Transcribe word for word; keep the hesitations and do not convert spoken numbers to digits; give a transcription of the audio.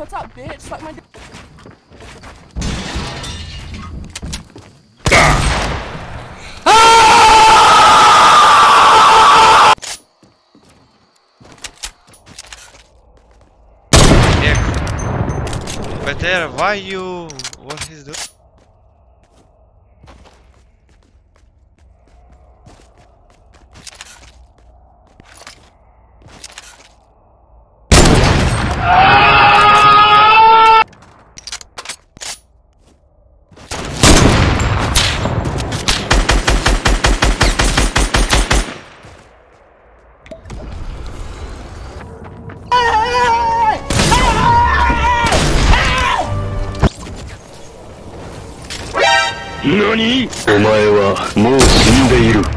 what's up, bitch? Suck my dick. Better, why you... what he's doing? ¿Nani? Omae wa mou shindeiru.